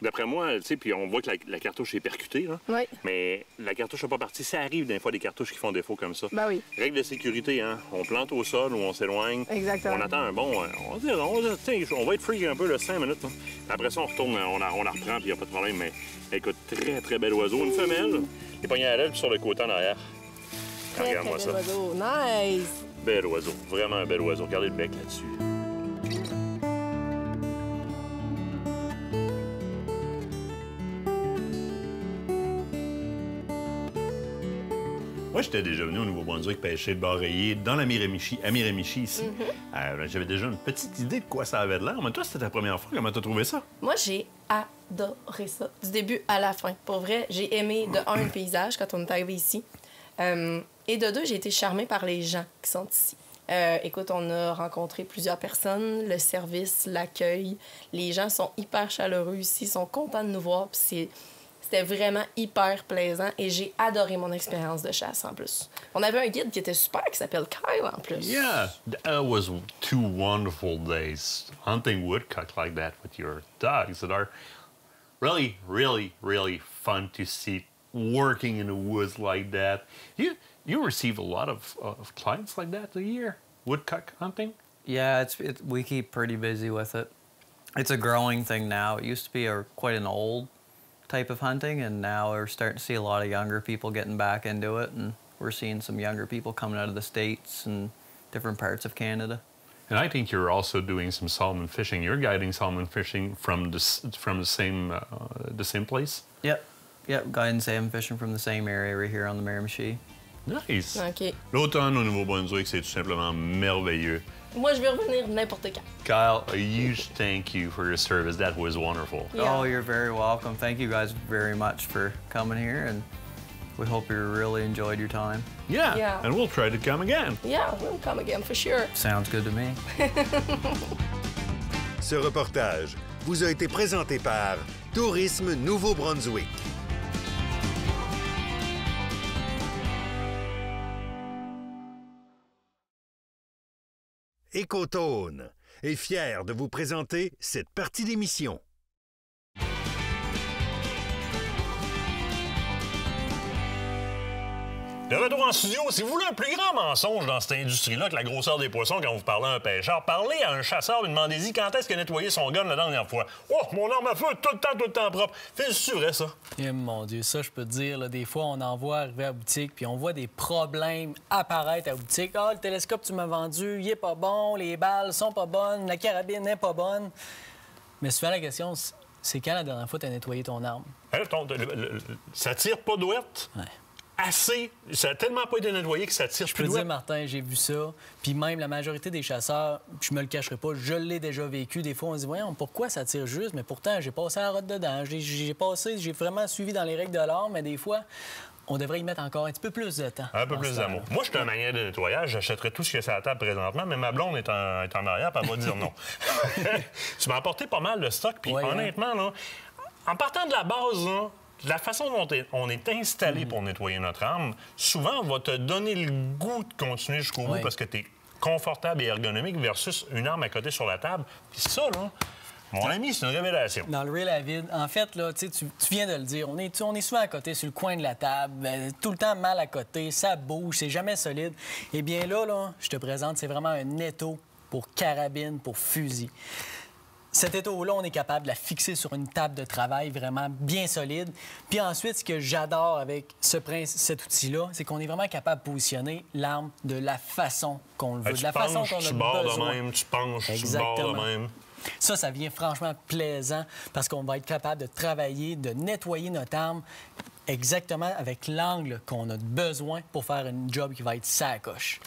D'après moi, tu sais, puis on voit que la, la cartouche est percutée, hein? Oui. Mais la cartouche n'est pas partie. Ça arrive des fois des cartouches qui font défaut comme ça. Ben oui. Règle de sécurité, hein. On plante au sol ou on s'éloigne. Exactement. On attend un bon. Euh, on, dit, on, dit, on va être free un peu le cinq minutes. Hein. Après ça, on retourne, on la, on la reprend, puis il n'y a pas de problème. Mais écoute, très très bel oiseau. Une femelle, les poignets à l'aile, puis sur le côté en arrière. Très, Regarde-moi très ça. Oiseau. Nice! Bel oiseau, vraiment un bel oiseau. Regardez le bec là-dessus. Moi, j'étais déjà venu au Nouveau-Brunswick pêcher de barreiller dans la Miramichi, à Miramichi ici. Mm-hmm. euh, J'avais déjà une petite idée de quoi ça avait l'air. Mais toi, c'était ta première fois. Comment t'as trouvé ça? Moi, j'ai adoré ça, du début à la fin. Pour vrai, j'ai aimé de un le paysage quand on est arrivé ici. Euh, et de deux, j'ai été charmée par les gens qui sont ici. Euh, écoute, on a rencontré plusieurs personnes, le service, l'accueil. Les gens sont hyper chaleureux ici, sont contents de nous voir. C'était vraiment hyper plaisant et j'ai adoré mon expérience de chasse en plus. On avait un guide qui était super, qui s'appelle Kyle en plus. Yeah, that was two wonderful days hunting woodcock like that with your dogs that are really, really, really fun to see. Working in the woods like that. You you receive a lot of, uh, of clients like that a year, woodcock hunting? Yeah, it's it, we keep pretty busy with it. It's a growing thing now. It used to be a, quite an old type of hunting, and now we're starting to see a lot of younger people getting back into it, and we're seeing some younger people coming out of the States and different parts of Canada. And I think you're also doing some salmon fishing. You're guiding salmon fishing from the, from the, same, uh, the same place? Yep. Yep, guiding salmon fishing from the same area right here on the Miramichi. Nice! Okay. L'automne au Nouveau-Brunswick, c'est tout simplement merveilleux. Moi, je vais revenir n'importe quand. Kyle, a huge thank you for your service. That was wonderful. Yeah. Oh, you're very welcome. Thank you guys very much for coming here, and we hope you really enjoyed your time. Yeah, yeah. And we'll try to come again. Yeah, we'll come again for sure. Sounds good to me. Ce reportage vous a été présenté par Tourisme Nouveau-Brunswick. Écotone est fier de vous présenter cette partie d'émission. De retour en studio, si vous voulez un plus grand mensonge dans cette industrie-là que la grosseur des poissons quand vous parlez à un pêcheur, parlez à un chasseur et demandez-y quand est-ce qu'il a nettoyé son gun la dernière fois. Oh, mon arme à feu est tout le temps, tout le temps propre. C'est vrai, ça? Et mon Dieu, ça, je peux te dire, là, des fois, on en voit arriver à la boutique puis on voit des problèmes apparaître à la boutique. Ah, le télescope, tu m'as vendu, il est pas bon, les balles sont pas bonnes, la carabine n'est pas bonne. Mais souvent, la question, c'est quand la dernière fois tu as nettoyé ton arme? Hey, ton, le, le, le, ça tire pas d'ouette? Ouais. assez... Ça n'a tellement pas été nettoyé que ça tire plus loin. Je peux dire, Martin, j'ai vu ça. Puis même la majorité des chasseurs, je me le cacherai pas, je l'ai déjà vécu. Des fois, on se dit, voyons, pourquoi ça tire juste? Mais pourtant, j'ai passé la route dedans. J'ai passé, j'ai vraiment suivi dans les règles de l'art, mais des fois... On devrait y mettre encore un petit peu plus de temps. Un peu plus d'amour. Moi, je suis un maniaque de nettoyage. J'achèterais tout ce qu'il y a sur la table présentement, mais ma blonde est en, est en arrière, puis elle va dire non. Tu m'as apporté pas mal de stock, puis ouais, honnêtement, là, en partant de la base, là, de la façon dont on est installé mm. pour nettoyer notre arme, souvent, on va te donner le goût de continuer jusqu'au bout ouais. parce que tu es confortable et ergonomique versus une arme à côté sur la table. Puis ça, là... Mon ami, c'est une révélation. Dans le Real Avid, en fait, là, tu, tu viens de le dire, on est, tu, on est souvent à côté, sur le coin de la table, tout le temps mal à côté, ça bouge, c'est jamais solide. Eh bien là, là, je te présente, c'est vraiment un étau pour carabine, pour fusil. Cet étau-là, on est capable de la fixer sur une table de travail vraiment bien solide. Puis ensuite, ce que j'adore avec ce cet outil-là, c'est qu'on est vraiment capable de positionner l'arme de la façon qu'on le veut, hey, de la penches, façon qu'on a besoin. Tu bords de même, tu penches, exactement, tu bords de même. Ça, ça vient franchement plaisant parce qu'on va être capable de travailler, de nettoyer notre arme exactement avec l'angle qu'on a besoin pour faire une job qui va être sacoche.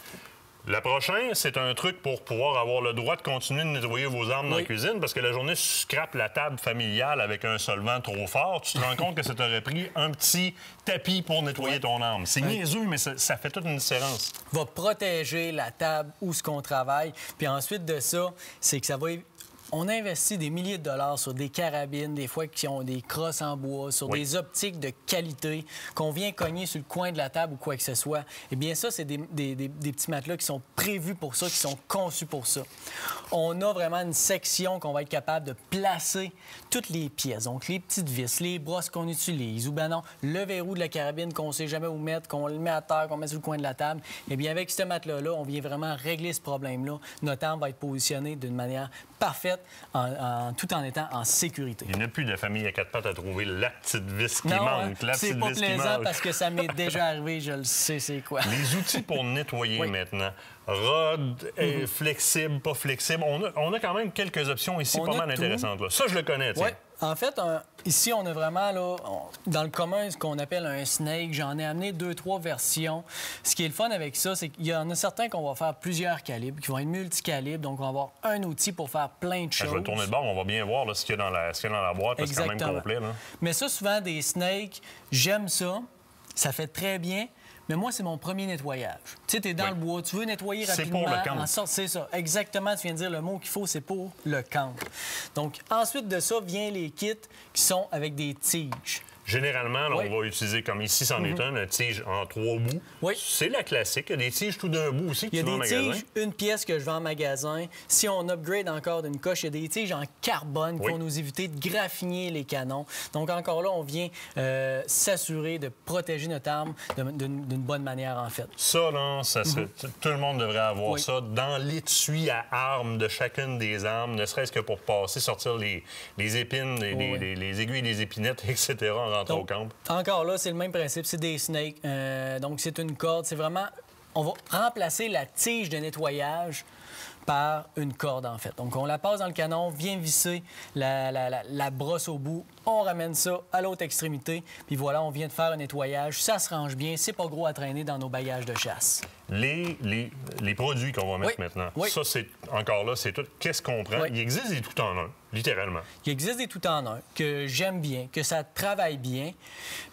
Le prochain, c'est un truc pour pouvoir avoir le droit de continuer de nettoyer vos armes oui. dans la cuisine, parce que la journée, si tu scrapes la table familiale avec un solvant trop fort, tu te rends compte que ça t'aurait pris un petit tapis pour nettoyer oui. ton arme. C'est oui. niaiseux, mais ça, ça fait toute une différence. Va protéger la table où ce qu'on travaille, puis ensuite de ça, c'est que ça va... On investit des milliers de dollars sur des carabines, des fois qui ont des crosses en bois, sur oui. des optiques de qualité qu'on vient cogner sur le coin de la table ou quoi que ce soit. Eh bien, ça, c'est des, des, des, des petits matelas qui sont prévus pour ça, qui sont conçus pour ça. On a vraiment une section qu'on va être capable de placer toutes les pièces, donc les petites vis, les brosses qu'on utilise, ou bien non, le verrou de la carabine qu'on ne sait jamais où mettre, qu'on le met à terre, qu'on met sur le coin de la table. Eh bien, avec ce matelas-là, on vient vraiment régler ce problème-là. Notre arme va être positionnée d'une manière parfaite, En, en, tout en étant en sécurité. Il n'y a plus de famille à quatre pattes à trouver la petite vis qui non, manque. Non, c'est pas plaisant parce que ça m'est déjà arrivé, je le sais, c'est quoi. Les outils pour nettoyer oui. maintenant. Rod, mm-hmm. flexible, pas flexible. On a, on a quand même quelques options ici on pas mal tout. intéressantes. Là. Ça, je le connais, tiens. Oui. En fait, un, ici, on a vraiment, là, on, dans le commun, ce qu'on appelle un snake. J'en ai amené deux, trois versions. Ce qui est le fun avec ça, c'est qu'il y en a certains qu'on va faire plusieurs calibres, qui vont être multicalibres. Donc, on va avoir un outil pour faire plein de choses. Je vais tourner le bord, on va bien voir là, ce qu'il y a dans la, ce qu'il y a dans la boîte, parce que c'est quand même complet. Là. Mais ça, souvent, des snakes, j'aime ça. Ça fait très bien. Mais moi, c'est mon premier nettoyage. Tu sais, t'es dans oui. le bois, tu veux nettoyer rapidement. C'est pour le camp. C'est ça, exactement. Tu viens de dire le mot qu'il faut, c'est pour le camp. Donc, ensuite de ça, viennent les kits qui sont avec des tiges. Généralement, là, oui. on va utiliser, comme ici, c'en est un, une tige en trois bouts. Oui. C'est la classique. Il y a des tiges tout d'un bout aussi que tu vends en magasin. Il y a des tiges, une pièce que je vends en magasin. Si on upgrade encore d'une coche, il y a des tiges en carbone oui. qui vont nous éviter de graffiner les canons. Donc, encore là, on vient euh, s'assurer de protéger notre arme d'une bonne manière, en fait. Ça, là, ça, mm-hmm. tout le monde devrait avoir oui. ça dans l'étui à armes de chacune des armes, ne serait-ce que pour passer, sortir les, les épines, les, oui. les, les, les aiguilles, les épinettes, et cetera. Donc, encore là, c'est le même principe, c'est des snakes. Euh, donc, c'est une corde. C'est vraiment... On va remplacer la tige de nettoyage par une corde, en fait. Donc, on la passe dans le canon, vient visser la, la, la, la brosse au bout, on ramène ça à l'autre extrémité, puis voilà, on vient de faire un nettoyage. Ça se range bien, c'est pas gros à traîner dans nos bagages de chasse. Les, les, les produits qu'on va mettre oui. maintenant, oui. ça, c'est encore là, c'est tout. Qu'est-ce qu'on prend? Oui. Il existe des tout en un, littéralement. Il existe des tout en un que j'aime bien, que ça travaille bien.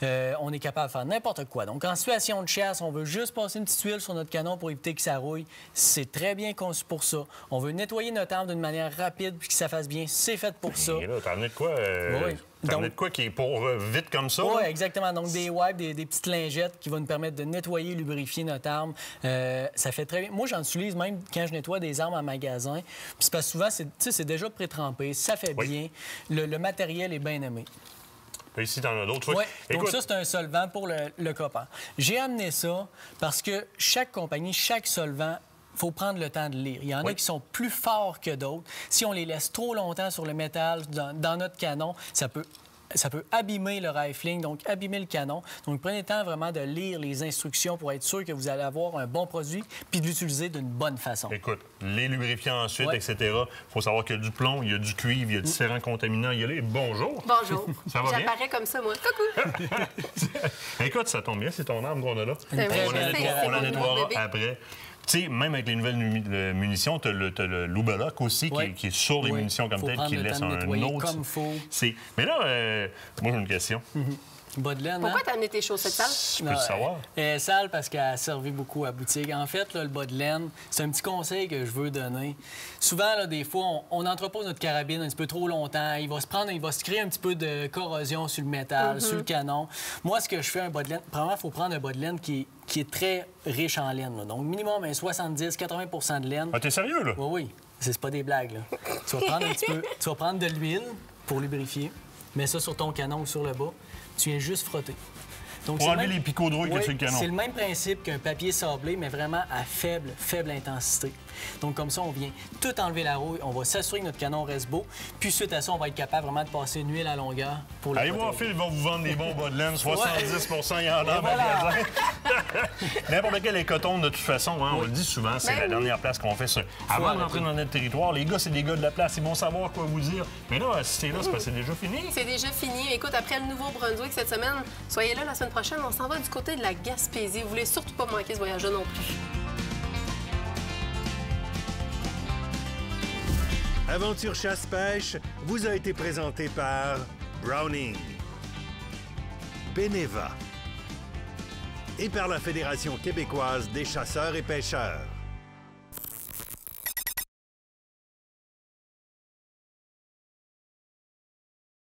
Euh, on est capable de faire n'importe quoi. Donc, en situation de chasse, on veut juste passer une petite huile sur notre canon pour éviter que ça rouille. C'est très bien conçu pour ça. On veut nettoyer notre arme d'une manière rapide puis que ça fasse bien. C'est fait pour ça. Et là, t'en as de quoi? Euh... Oui. T'en as de quoi qui est pour euh, vite comme ça? Oui, exactement. Donc, des wipes, des, des petites lingettes qui vont nous permettre de nettoyer, lubrifier notre arme. Euh, ça fait très bien. Moi, j'en utilise même quand je nettoie des armes en magasin. Puis parce que souvent, c'est déjà pré-trempé. Ça fait oui. bien. Le, le matériel est bien aimé. Ici, t'en as d'autres. Oui, donc ça, c'est un solvant pour le, le copain. J'ai amené ça parce que chaque compagnie, chaque solvant, il faut prendre le temps de lire. Il y en oui. a qui sont plus forts que d'autres. Si on les laisse trop longtemps sur le métal, dans, dans notre canon, ça peut ça peut abîmer le rifling, donc abîmer le canon. Donc, prenez le temps vraiment de lire les instructions pour être sûr que vous allez avoir un bon produit puis de l'utiliser d'une bonne façon. Écoute, les lubrifiants ensuite, ouais. et cetera. Il faut savoir qu'il y a du plomb, il y a du cuivre, il y a du sérant contaminant. Il y a les... Bonjour. Bonjour. Ça va bien? J'apparais comme ça, moi. Coucou. Écoute, ça tombe bien, c'est ton arme qu'on a là. On la nettoie, nettoiera après. Tu sais, même avec les nouvelles munitions, tu as le, le loup-bloc aussi oui. qui, qui est sur les oui. munitions comme telles, qui laisse un autre. Comme faut. Mais là, euh, moi, j'ai une question. Mm-hmm. Bas de laine, pourquoi hein? t'as amené tes chaussettes sales? Je peux non, le savoir. Elle, elle est sale parce qu'elle a servi beaucoup à boutique. En fait, là, le bas de laine, c'est un petit conseil que je veux donner. Souvent, là, des fois, on, on entrepose notre carabine un petit peu trop longtemps. Il va se prendre, il va se créer un petit peu de corrosion sur le métal, mm-hmm. sur le canon. Moi, ce que je fais, un bas de laine, premièrement, il faut prendre un bas de laine qui est qui est très riche en laine. Là. Donc, minimum soixante-dix à quatre-vingts de laine. Ah, t'es sérieux, là? Oui, oui. C'est pas des blagues, là. Tu vas prendre un petit peu... Tu vas prendre de l'huile pour lubrifier. Mets ça sur ton canon ou sur le bas. Tu viens juste frotter. Donc, pour enlever même... les picots de rouille oui, que sur le canon. C'est le même principe qu'un papier sablé, mais vraiment à faible, faible intensité. Donc, comme ça, on vient tout enlever la rouille. On va s'assurer que notre canon reste beau. Puis, suite à ça, on va être capable vraiment de passer une huile à longueur pour le. Allez voir, Phil, ils vont vous vendre des bons bas de laine. soixante-dix pour cent, il y en a en magasin. N'importe quel Écotone, de toute façon, hein, oui. on le dit souvent, c'est la dernière place qu'on fait ça. Avant de rentrer dans notre territoire, les gars, c'est des gars de la place. Ils vont savoir quoi vous dire. Mais là, si c'est là, c'est parce que c'est déjà fini. C'est déjà fini. Écoute, après le Nouveau-Brunswick cette semaine, soyez là la semaine prochaine. On s'en va du côté de la Gaspésie. Vous voulez surtout pas manquer ce voyage-là non plus. Aventure Chasse-Pêche vous a été présenté par Browning, Beneva et par la Fédération québécoise des chasseurs et pêcheurs.